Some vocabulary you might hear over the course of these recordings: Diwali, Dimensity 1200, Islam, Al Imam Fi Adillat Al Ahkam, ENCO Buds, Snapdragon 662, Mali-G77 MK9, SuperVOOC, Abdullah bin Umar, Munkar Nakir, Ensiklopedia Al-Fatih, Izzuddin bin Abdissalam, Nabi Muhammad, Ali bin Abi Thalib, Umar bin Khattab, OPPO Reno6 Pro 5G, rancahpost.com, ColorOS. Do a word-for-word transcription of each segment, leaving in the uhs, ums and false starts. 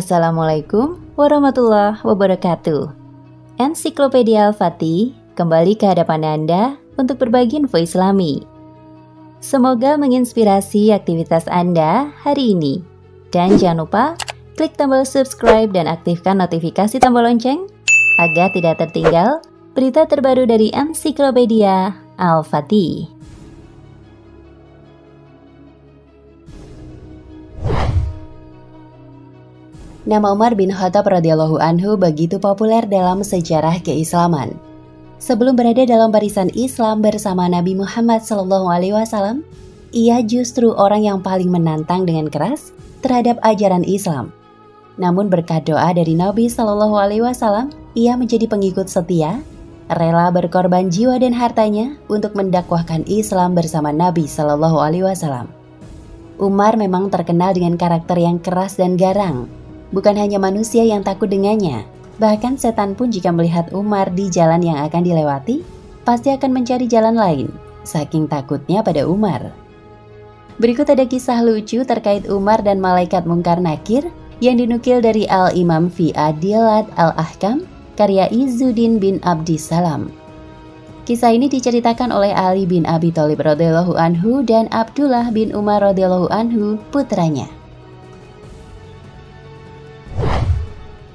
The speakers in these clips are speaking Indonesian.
Assalamualaikum warahmatullahi wabarakatuh. Ensiklopedia Al-Fatih kembali ke hadapan Anda untuk berbagi info Islami. Semoga menginspirasi aktivitas Anda hari ini. Dan jangan lupa klik tombol subscribe dan aktifkan notifikasi tombol lonceng agar tidak tertinggal berita terbaru dari Ensiklopedia Al-Fatih. Nama Umar bin Khattab radhiyallahu anhu begitu populer dalam sejarah keislaman. Sebelum berada dalam barisan Islam bersama Nabi Muhammad shallallahu alaihi wasallam, ia justru orang yang paling menantang dengan keras terhadap ajaran Islam. Namun berkat doa dari Nabi shallallahu alaihi wasallam, ia menjadi pengikut setia, rela berkorban jiwa dan hartanya untuk mendakwahkan Islam bersama Nabi shallallahu alaihi wasallam. Umar memang terkenal dengan karakter yang keras dan garang. Bukan hanya manusia yang takut dengannya, bahkan setan pun jika melihat Umar di jalan yang akan dilewati, pasti akan mencari jalan lain, saking takutnya pada Umar. Berikut ada kisah lucu terkait Umar dan malaikat Munkar Nakir yang dinukil dari Al Imam Fi Adillat Al Ahkam, karya Izzuddin bin Abdissalam. Kisah ini diceritakan oleh Ali bin Abi Thalib radhiyallahu anhu dan Abdullah bin Umar radhiyallahu anhu putranya.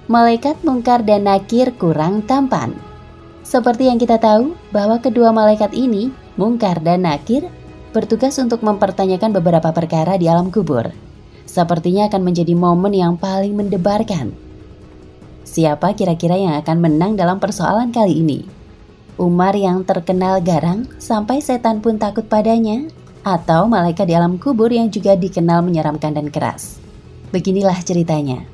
Malaikat Munkar dan Nakir kurang tampan. Seperti yang kita tahu, bahwa kedua malaikat ini, Munkar dan Nakir, bertugas untuk mempertanyakan beberapa perkara di alam kubur. Sepertinya akan menjadi momen yang paling mendebarkan. Siapa kira-kira yang akan menang dalam persoalan kali ini? Umar yang terkenal garang sampai setan pun takut padanya, atau malaikat di alam kubur yang juga dikenal menyeramkan dan keras? Beginilah ceritanya.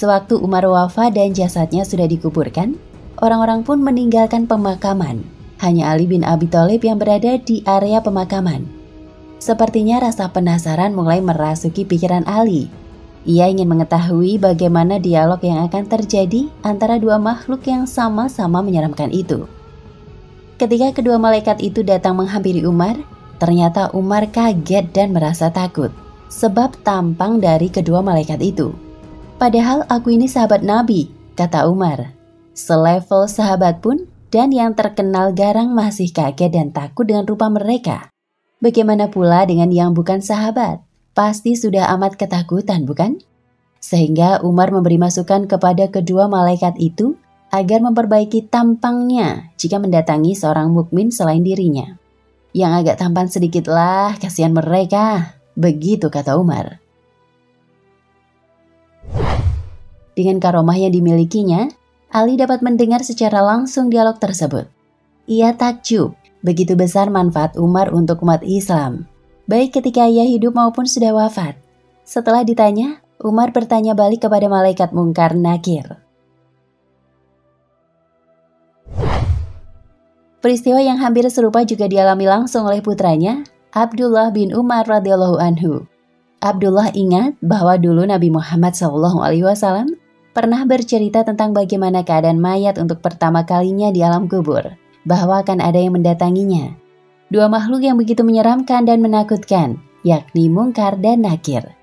Sewaktu Umar wafat dan jasadnya sudah dikuburkan, orang-orang pun meninggalkan pemakaman. Hanya Ali bin Abi Thalib yang berada di area pemakaman. Sepertinya rasa penasaran mulai merasuki pikiran Ali. Ia ingin mengetahui bagaimana dialog yang akan terjadi antara dua makhluk yang sama-sama menyeramkan itu. Ketika kedua malaikat itu datang menghampiri Umar, ternyata Umar kaget dan merasa takut sebab tampang dari kedua malaikat itu. "Padahal aku ini sahabat Nabi," kata Umar. Selevel sahabat pun dan yang terkenal garang masih kaget dan takut dengan rupa mereka. Bagaimana pula dengan yang bukan sahabat? Pasti sudah amat ketakutan, bukan? Sehingga Umar memberi masukan kepada kedua malaikat itu agar memperbaiki tampangnya jika mendatangi seorang mukmin selain dirinya. "Yang agak tampan sedikitlah, kasihan mereka," begitu kata Umar. Dengan karomah yang dimilikinya, Ali dapat mendengar secara langsung dialog tersebut. Ia takjub, begitu besar manfaat Umar untuk umat Islam, baik ketika ia hidup maupun sudah wafat. Setelah ditanya, Umar bertanya balik kepada malaikat Munkar Nakir. Peristiwa yang hampir serupa juga dialami langsung oleh putranya, Abdullah bin Umar radhiyallahu anhu. Abdullah ingat bahwa dulu Nabi Muhammad shallallahu alaihi wasallam pernah bercerita tentang bagaimana keadaan mayat untuk pertama kalinya di alam kubur, bahwa akan ada yang mendatanginya. Dua makhluk yang begitu menyeramkan dan menakutkan, yakni Munkar dan Nakir.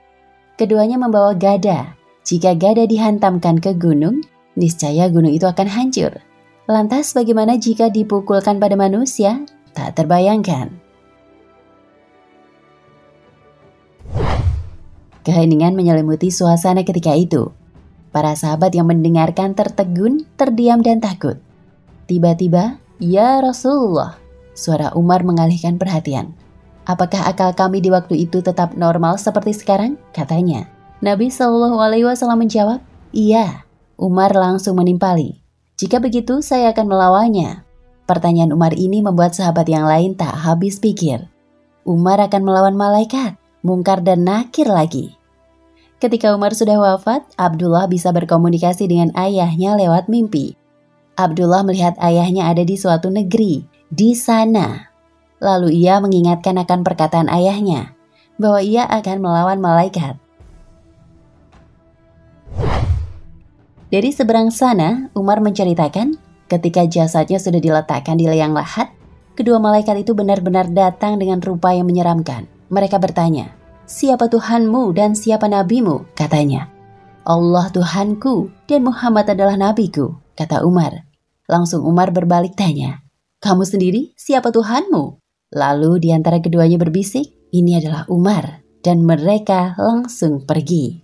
Keduanya membawa gada. Jika gada dihantamkan ke gunung, niscaya gunung itu akan hancur. Lantas bagaimana jika dipukulkan pada manusia? Tak terbayangkan. Keheningan menyelimuti suasana ketika itu. Para sahabat yang mendengarkan tertegun, terdiam dan takut. Tiba-tiba, "Ya Rasulullah," suara Umar mengalihkan perhatian. "Apakah akal kami di waktu itu tetap normal seperti sekarang?" katanya. Nabi shallallahu alaihi wasallam menjawab, "Iya." Umar langsung menimpali, "Jika begitu saya akan melawannya." Pertanyaan Umar ini membuat sahabat yang lain tak habis pikir. Umar akan melawan malaikat Munkar dan Nakir lagi. Ketika Umar sudah wafat, Abdullah bisa berkomunikasi dengan ayahnya lewat mimpi. Abdullah melihat ayahnya ada di suatu negeri, di sana. Lalu ia mengingatkan akan perkataan ayahnya, bahwa ia akan melawan malaikat. Dari seberang sana, Umar menceritakan, ketika jasadnya sudah diletakkan di liang lahat, kedua malaikat itu benar-benar datang dengan rupa yang menyeramkan. Mereka bertanya, siapa Tuhanmu dan siapa nabimu? Katanya. Allah Tuhanku dan Muhammad adalah nabiku, kata Umar. Langsung Umar berbalik tanya, kamu sendiri siapa Tuhanmu? Lalu diantara keduanya berbisik, ini adalah Umar. Dan mereka langsung pergi.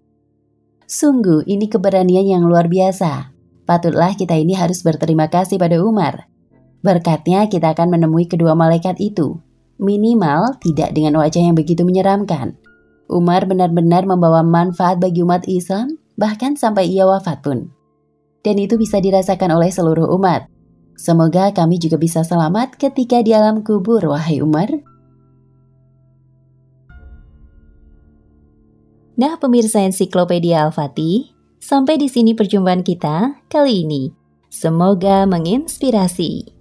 Sungguh ini keberanian yang luar biasa. Patutlah kita ini harus berterima kasih pada Umar. Berkatnya kita akan menemui kedua malaikat itu. Minimal tidak dengan wajah yang begitu menyeramkan. Umar benar-benar membawa manfaat bagi umat Islam, bahkan sampai ia wafat pun. Dan itu bisa dirasakan oleh seluruh umat. Semoga kami juga bisa selamat ketika di alam kubur, wahai Umar. Nah pemirsa Ensiklopedia Al-Fatih, sampai di sini perjumpaan kita kali ini. Semoga menginspirasi.